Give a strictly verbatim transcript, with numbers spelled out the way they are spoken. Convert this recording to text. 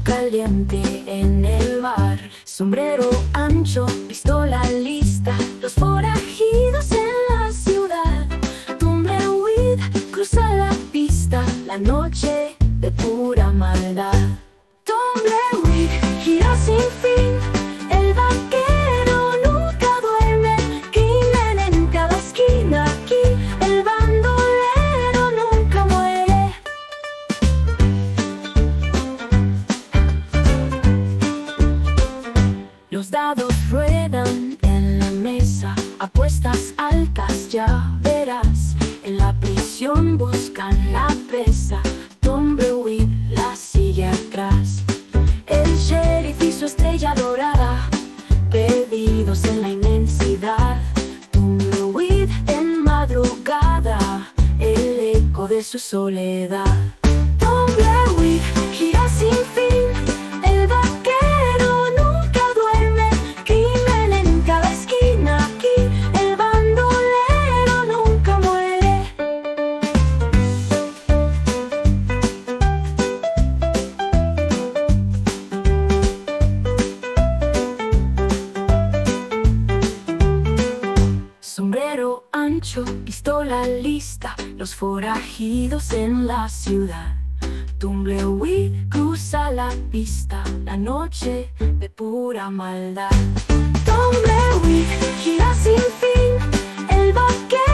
sol caliente en el mar. Sombrero ancho, pistola lista, los forajidos en la ciudad. Tumbleweed cruza la pista, la noche de pura maldad. Tumbleweed gira sin fin, el vaquero nunca duerme. Crimen en cada esquina aquí, el bandolero nunca muere. Los dados ruedan en la mesa, apuestas altas ya verás. En la prisión buscan la presa, Tumbleweed la sigue atrás. El sheriff y su estrella dorada, perdidos en la inmensidad. Tumbleweed en madrugada, el eco de su soledad. Tumbleweed gira sin fin, el vaquero nunca duerme. Crimen en cada esquina aquí, el bandolero nunca muere. Sombrero ancho, pistola lista, los forajidos en la ciudad. Tumbleweed cruza la pista, la noche de pura maldad. Tumbleweed gira sin fin, el vaquero.